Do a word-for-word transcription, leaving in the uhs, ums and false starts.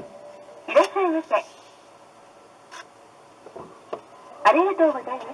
いらっしゃいませ。ありがとうございます。